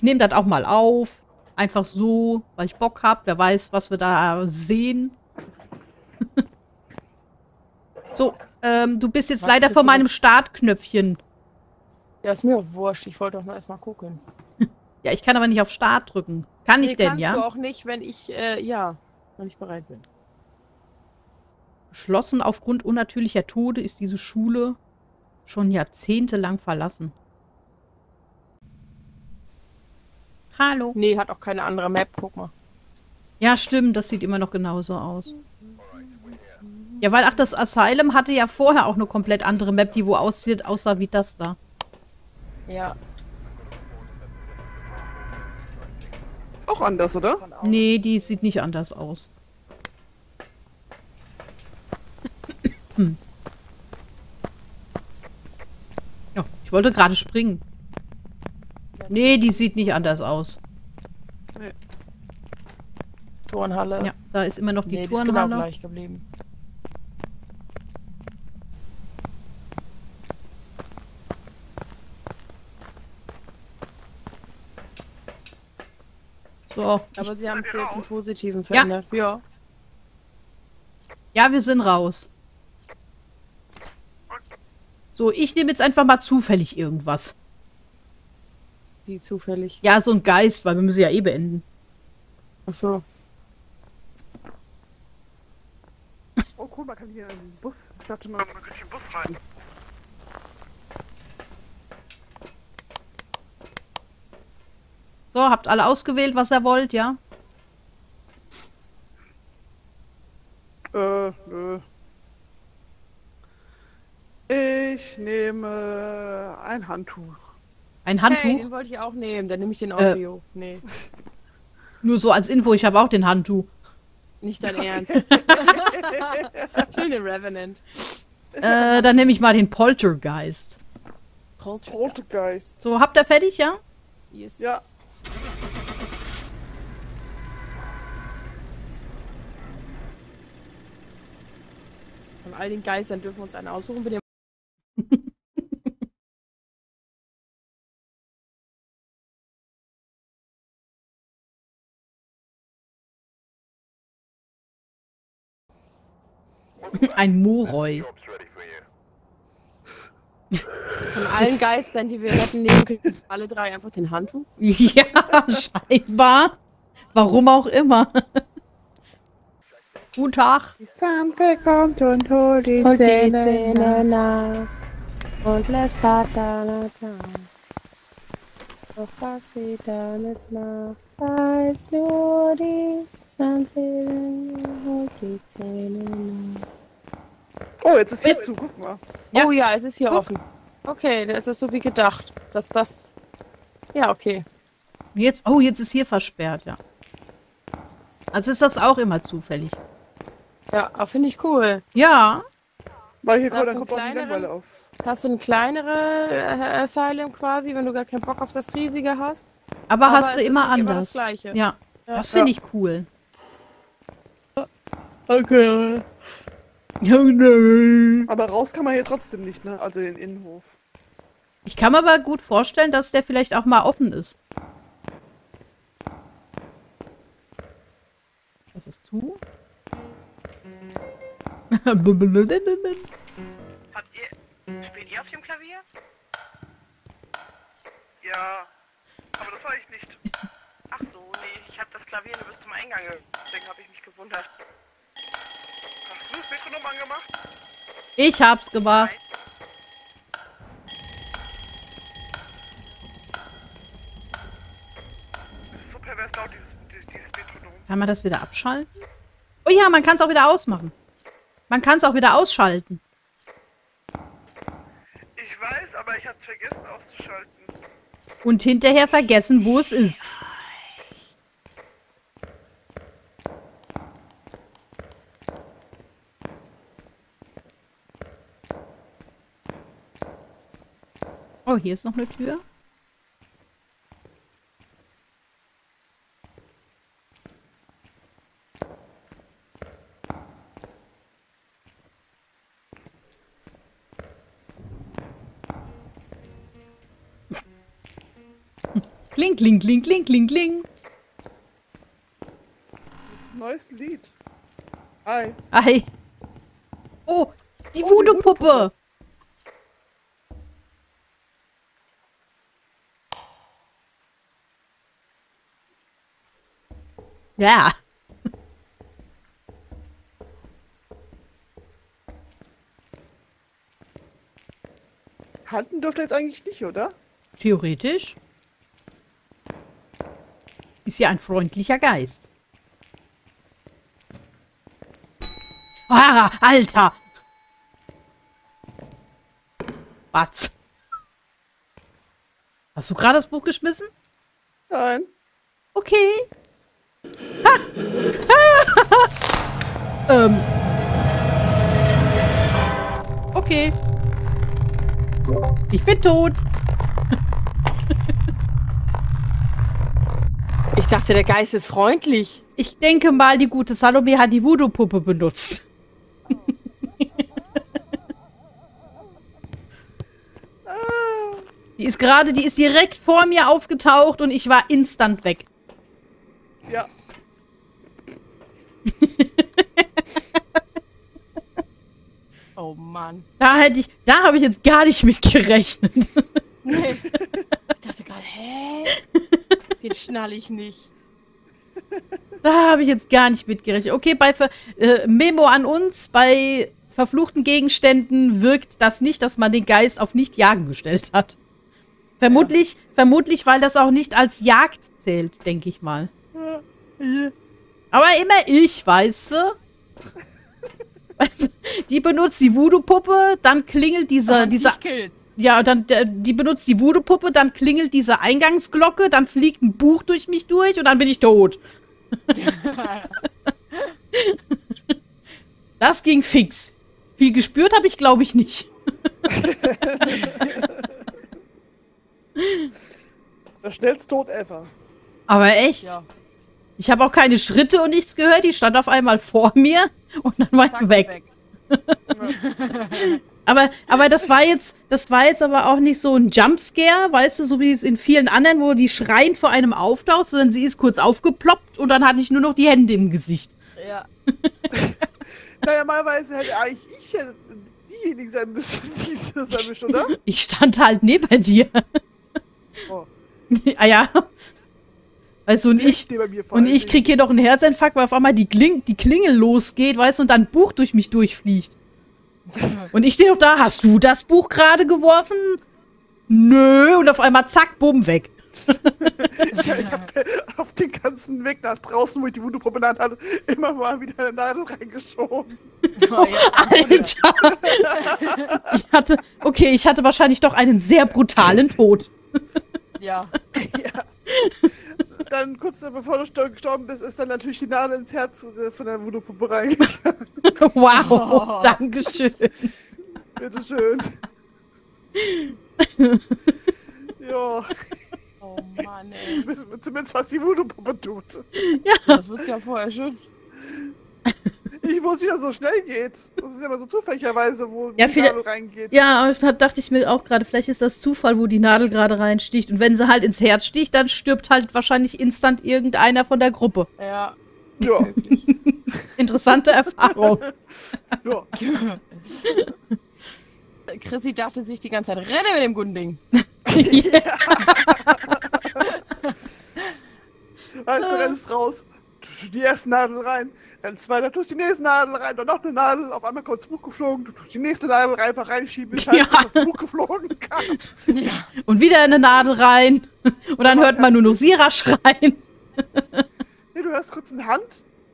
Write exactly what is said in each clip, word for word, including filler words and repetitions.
Ich nehme das auch mal auf. Einfach so, weil ich Bock habe. Wer weiß, was wir da sehen. So, ähm, du bist jetzt was leider vor meinem Startknöpfchen. Ja, ist mir auch wurscht. Ich wollte doch nur erstmal gucken. Ja, ich kann aber nicht auf Start drücken. Kann nee, ich denn, kannst ja? Kannst du auch nicht, wenn ich, äh, ja, wenn ich bereit bin. Geschlossen aufgrund unnatürlicher Tode ist diese Schule schon jahrzehntelang verlassen. Hallo. Nee, hat auch keine andere Map, guck mal. Ja, stimmt, das sieht immer noch genauso aus. Ja, weil, ach, das Asylum hatte ja vorher auch eine komplett andere Map, die wo aussieht, außer wie das da. Ja. Ist auch anders, oder? Nee, die sieht nicht anders aus. Hm. Ja, ich wollte gerade springen. Nee, die sieht nicht anders aus. Nee. Turnhalle. Ja, da ist immer noch die nee, Turnhalle. Die ist genau gleich geblieben. So. Aber sie haben es jetzt im Positiven verändert. Ja. Ja, ja, wir sind raus. So, ich nehme jetzt einfach mal zufällig irgendwas. Wie zufällig? Ja, so ein Geist, weil wir müssen ja eh beenden. Ach so. Oh cool, man kann hier einen Bus... Ich dachte mal, man kann hier einen Bus rein. So, habt alle ausgewählt, was ihr wollt, ja? Äh, nö. Ich nehme ein Handtuch. Ein Handtuch? Hey, den wollte ich auch nehmen, dann nehme ich den Audio. Äh, nee. Nur so als Info, ich habe auch den Handtuch. Nicht dein Ernst. Ich nehme den Revenant. Äh, dann nehme ich mal den Poltergeist. Poltergeist. Poltergeist. So, habt ihr fertig, ja? Yes. Ja. Von all den Geistern dürfen wir uns einen aussuchen, wenn ihr ein Moroi. Von allen Geistern, die wir retten, nehmen können alle drei einfach den Handtuch. Ja, scheinbar. Warum auch immer. Guten Tag. Die Zampe kommt und holt die und Zähne, die Zähne nach. nach. Und lässt Vater nicht nach. Doch was sie da nicht macht, weiß nur die Zampe holt die Zähne nach. Oh, jetzt ist hier mit zu, guck mal. Ja. Oh ja, es ist hier guck. offen. Okay, dann ist das so wie gedacht, dass das... Ja, okay. Jetzt, oh, jetzt ist hier versperrt, ja. Also ist das auch immer zufällig. Ja, finde ich cool. Ja. Weil hier dann kommt auch die Langweile auf. Hast du ein kleinere Asylum quasi, wenn du gar keinen Bock auf das riesige hast? Aber, Aber hast du immer anders. Immer das Gleiche. Ja, ja. Das finde ja. ich cool. Okay. Aber raus kann man hier trotzdem nicht, ne? Also in den Innenhof. Ich kann mir aber gut vorstellen, dass der vielleicht auch mal offen ist. Das ist zu. Habt ihr... Spielt ihr auf dem Klavier? Ja. Aber das war ich nicht. Ach so, nee. Ich hab das Klavier nur bis zum Eingang. Deswegen habe ich mich gewundert. Ich hab's gemacht. So pervers laut, dieses, dieses Metronom. Kann man das wieder abschalten? Oh ja, man kann es auch wieder ausmachen. Man kann es auch wieder ausschalten. Ich weiß, aber ich hab's vergessen auszuschalten. Und hinterher vergessen, wo es ist. Oh, hier ist noch eine Tür. Kling, kling, kling, kling, kling, kling. Das ist ein neues Lied. Ei. Ei. Oh, die oh, Voodoo-Puppe. Ja. Handen dürfte jetzt eigentlich nicht, oder? Theoretisch. Ist ja ein freundlicher Geist. Ah, Alter! Was? Hast du gerade das Buch geschmissen? Nein. Okay. Ha! Ah! ähm. Okay. Ich bin tot. Ich dachte, der Geist ist freundlich. Ich denke mal, die gute Salome hat die Voodoo-Puppe benutzt. Die ist gerade, die ist direkt vor mir aufgetaucht und ich war instant weg. Ja. Oh Mann. Da hätte ich, da habe ich jetzt gar nicht mit gerechnet. Nee. Ich dachte gerade, hä? Den schnalle ich nicht. Da habe ich jetzt gar nicht mit gerechnet. Okay, bei Ver äh, Memo an uns, bei verfluchten Gegenständen wirkt das nicht, dass man den Geist auf Nichtjagen gestellt hat. Vermutlich, ja. vermutlich, weil das auch nicht als Jagd zählt, denke ich mal. Aber immer ich, weißt du? Weißt du, die benutzt die Voodoo-Puppe, dann klingelt diese... diese ja, dann die benutzt die Voodoo-Puppe, dann klingelt diese Eingangsglocke, dann fliegt ein Buch durch mich durch und dann bin ich tot. Das ging fix. Viel gespürt habe ich, glaube ich, nicht. Das schnellste Tod ever. Aber echt? Ja. Ich habe auch keine Schritte und nichts gehört. Die stand auf einmal vor mir und dann war ich weg. weg. aber, aber das war jetzt, das war jetzt aber auch nicht so ein Jumpscare, weißt du, so wie es in vielen anderen, wo die schreiend vor einem auftaucht, sondern sie ist kurz aufgeploppt und dann hatte ich nur noch die Hände im Gesicht. Ja. Naja, normalerweise hätte eigentlich ich hätte diejenige sein müssen, die das erwischt, oder? Ich stand halt neben dir. Oh. Ah ja. Weißt du, und ich, und ich krieg hier noch einen Herzinfarkt, weil auf einmal die, Kling die Klingel losgeht, weißt du, und dann ein Buch durch mich durchfliegt. Und ich stehe noch da, hast du das Buch gerade geworfen? Nö, und auf einmal zack, bumm, weg. Ja, ich hab auf den ganzen Weg nach draußen, wo ich die Voodoo-Promenade hatte, immer mal wieder eine Nadel reingeschoben. Oh, Alter! Ich hatte, okay, ich hatte wahrscheinlich doch einen sehr brutalen Tod. Ja. Ja. Dann kurz bevor du gestorben bist, ist dann natürlich die Nadel ins Herz von der Voodoo-Puppe reingegangen. Wow, oh. Dankeschön. Bitteschön. Ja. Oh Mann, ey. Zumindest, zumindest was die Voodoo-Puppe tut. Ja. Das wusste ich ja vorher schon. Ich wusste nicht, dass es so schnell geht. Das ist ja immer so zufälligerweise, wo ja, die Nadel reingeht. Ja, da dachte ich mir auch gerade, vielleicht ist das Zufall, wo die Nadel gerade reinsticht. Und wenn sie halt ins Herz sticht, dann stirbt halt wahrscheinlich instant irgendeiner von der Gruppe. Ja. Ja. Interessante Erfahrung. Ja. Chrissy dachte sich die ganze Zeit, renne mit dem guten Ding. Yeah. Weißt du, rennst raus. Du tust die erste Nadel rein, dann zwei, dann tust die nächste Nadel rein, dann noch eine Nadel, auf einmal kommt das Buch geflogen, du tust die nächste Nadel rein, einfach reinschieben, bis ja. das Buch geflogen kam. Ja. Und wieder eine Nadel rein und dann hört man nur noch Sira schreien. Nee, du hörst kurz eine Hand,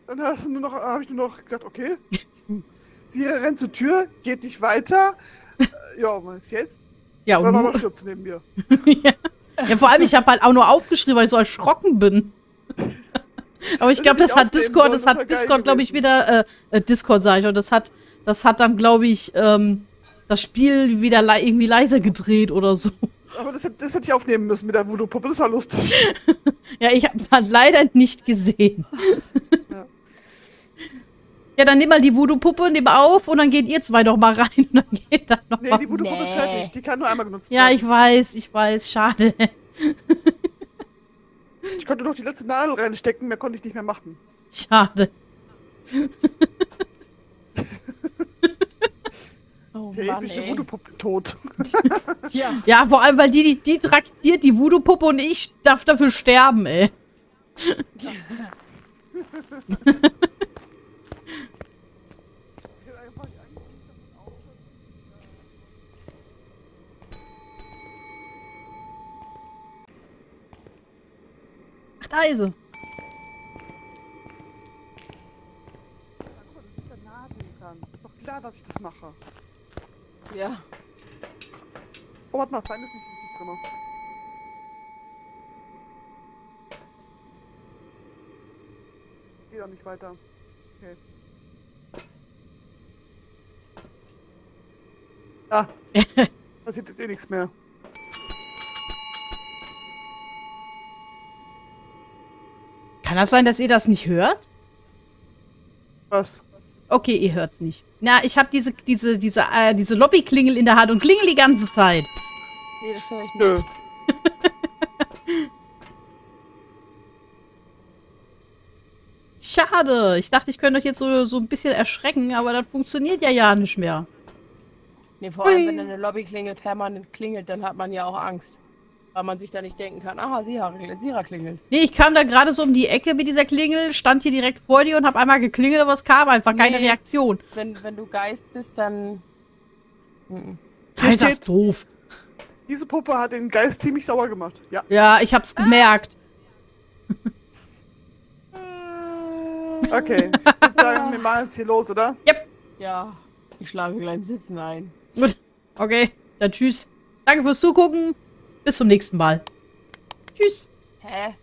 dann hörst du nur noch, habe ich nur noch gesagt, okay, Sira rennt zur Tür, geht nicht weiter, ja, was jetzt? Ja, und Mama stirbt neben mir. Ja. Ja, vor allem, ich habe halt auch nur aufgeschrieben, weil ich so erschrocken bin. Aber ich glaube, das, das hat Discord, das hat Discord, glaube ich, wieder, äh, Discord sage ich, und das hat, das hat dann, glaube ich, ähm, das Spiel wieder le irgendwie leiser gedreht oder so. Aber das, das hätte ich aufnehmen müssen mit der Voodoo-Puppe, das war lustig. Ja, ich habe es halt leider nicht gesehen. Ja. Ja, dann nimm mal die Voodoo-Puppe, nimm auf und dann geht ihr zwei doch mal rein und dann geht dann noch nee, mal. Nee, die Voodoo-Puppe nee. ist fertig, die kann nur einmal genutzt werden. Ja, ich weiß, ich weiß, schade. Ich konnte noch die letzte Nadel reinstecken, mehr konnte ich nicht mehr machen. Schade. Oh der Mann, epische Voodoo-Puppe tot. Ja. Ja, vor allem, weil die, die, die traktiert die Voodoo-Puppe und ich darf dafür sterben, ey. Ja. Ach, da ist er. Ist doch klar, dass ich das mache. Ja. Oh, warte mal, fein ist nicht richtig drin. Geht auch nicht weiter. Okay. Ah. Passiert jetzt eh nichts mehr. Kann das sein, dass ihr das nicht hört? Was? Okay, ihr hört's nicht. Na, ich habe diese, diese, diese, äh, diese Lobby-Klingel in der Hand und klingel die ganze Zeit. Nee, das höre ich nicht. Nö. Schade. Ich dachte, ich könnte euch jetzt so, so ein bisschen erschrecken, aber das funktioniert ja ja nicht mehr. Nee, vor allem, wenn eine Lobby-Klingel permanent klingelt, dann hat man ja auch Angst. Weil man sich da nicht denken kann, aha, Sira, Sira klingelt. Nee, ich kam da gerade so um die Ecke mit dieser Klingel, stand hier direkt vor dir und habe einmal geklingelt, aber es kam einfach keine nee, Reaktion. Wenn, wenn du Geist bist, dann... Mhm. Geist ist doof. Diese Puppe hat den Geist ziemlich sauer gemacht. Ja, ja ich hab's gemerkt. Okay, ich würde sagen, wir machen jetzt hier los, oder? Yep. Ja, ich schlage gleich im Sitzen ein. Gut, okay, dann tschüss. Danke fürs Zugucken. Bis zum nächsten Mal. Tschüss. Hä?